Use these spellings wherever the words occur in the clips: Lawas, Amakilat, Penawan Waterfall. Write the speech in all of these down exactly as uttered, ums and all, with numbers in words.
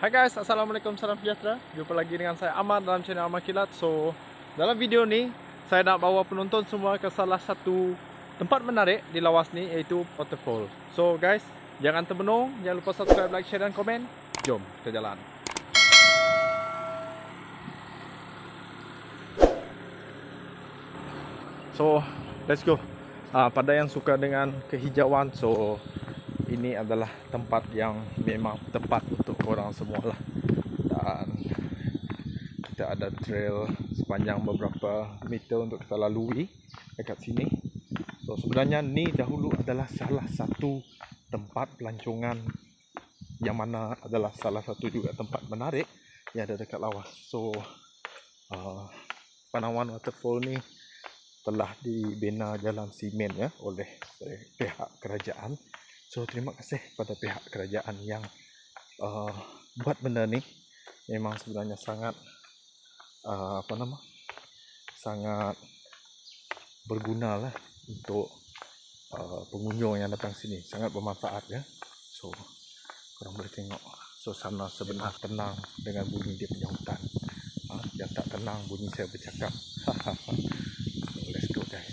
Hai guys, assalamualaikum, salam sejahtera. Jumpa lagi dengan saya Ahmad dalam channel Amakilat. So, dalam video ini saya nak bawa penonton semua ke salah satu tempat menarik di Lawas ni, yaitu waterfall. So guys, jangan termenung, jangan lupa subscribe, like, share dan komen. Jom, kita jalan. So, let's go. Ah, pada yang suka dengan kehijauan, so ini adalah tempat yang memang tepat untuk korang semua lah. Dan kita ada trail sepanjang beberapa meter untuk kita lalui dekat sini. So sebenarnya ni dahulu adalah salah satu tempat pelancongan, yang mana adalah salah satu juga tempat menarik yang ada dekat Lawas. So uh, Penawan Waterfall ni telah dibina jalan simen ya oleh pihak kerajaan. So terima kasih pada pihak kerajaan yang uh, buat benda ni. Memang sebenarnya sangat uh, apa nama sangat berguna lah untuk uh, pengunjung yang datang sini, sangat bermanfaat ya. So korang boleh tengok suasana sebenar tenang dengan bunyi dia punya hutan. Ha, yang tak tenang bunyi saya bercakap. So, let's go guys.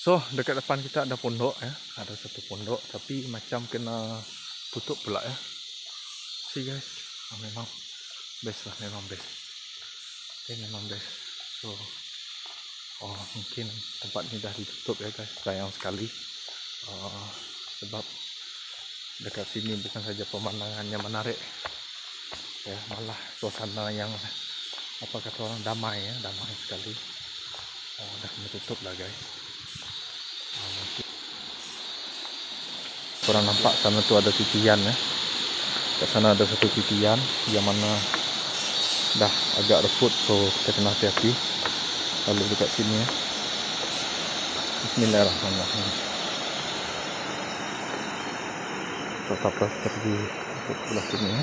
So dekat depan kita ada pondok ya, ada satu pondok tapi macam kena tutup pula ya. See guys, oh, memang best lah, memang best, okay, memang best. So oh, mungkin tempat ni dah ditutup ya guys, sayang sekali. Uh, sebab dekat sini bukan saja pemandangannya menarik ya, malah suasana yang apa kata orang damai ya, damai sekali. Oh, dah kena tutup lah guys. Korang nampak sana tu ada titian ya. Kat sana ada satu titian yang mana dah agak reput, so kita kena hati-hati lalu dekat sini ya. Bismillahirrahmanirrahim. Tetaplah kita pergi ke sebelah sini ya.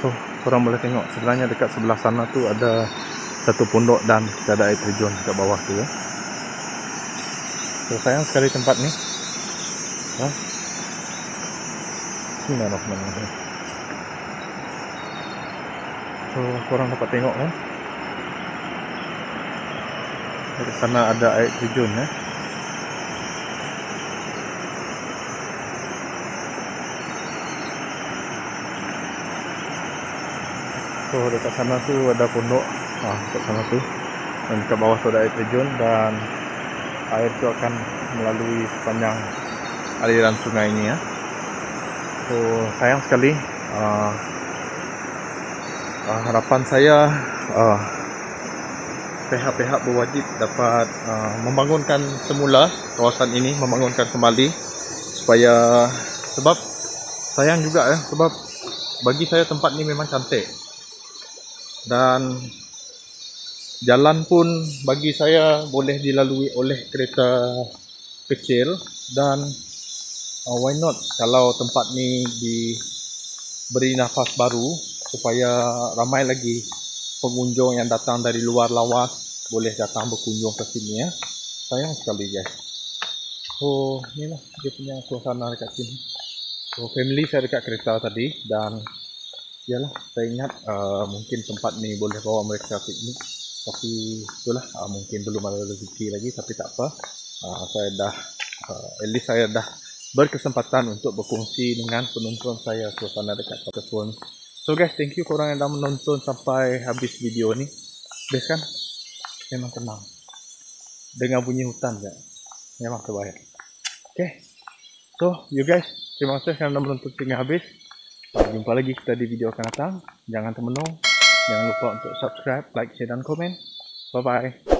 So korang boleh tengok sebenarnya dekat sebelah sana tu ada satu pondok dan kita ada air terjun dekat bawah tu ya. So, sayang sekali tempat ni. Ha? Bismillahirrahmanirrahim. So korang dapat tengok ya. Dekat sana ada air terjun ya. So dekat sana tu ada pondok. Ah, dekat sana tu, dan dekat bawah tu ada air terjun dan air tu akan melalui sepanjang aliran sungai ini ya. So sayang sekali. Uh, uh, harapan saya uh, pihak-pihak berwajib dapat uh, membangunkan semula kawasan ini, membangunkan kembali supaya, sebab sayang juga ya, sebab bagi saya tempat ni memang cantik dan jalan pun bagi saya boleh dilalui oleh kereta kecil dan uh, why not kalau tempat ni diberi nafas baru supaya ramai lagi pengunjung yang datang dari luar Lawas boleh datang berkunjung ke sini ya. Sayang sekali guys. So ni lah dia punya suasana dekat sini. So family saya dekat kereta tadi dan yalah saya ingat uh, mungkin tempat ni boleh bawa mereka piknik. Tapi itulah, uh, mungkin belum ada rezeki lagi, tapi tak apa. Uh, saya dah, uh, at least saya dah berkesempatan untuk berkongsi dengan penonton saya suasana dekat waterfall. So guys, thank you korang yang dah menonton sampai habis video ni. Best kan? Memang tenang. Dengan bunyi hutan je. Memang terbaik. Okay. So, you guys, terima kasih kerana menonton hingga habis. Jumpa lagi kita di video akan datang. Jangan termenung. Jangan lupa untuk subscribe, like, share dan komen. Bye-bye.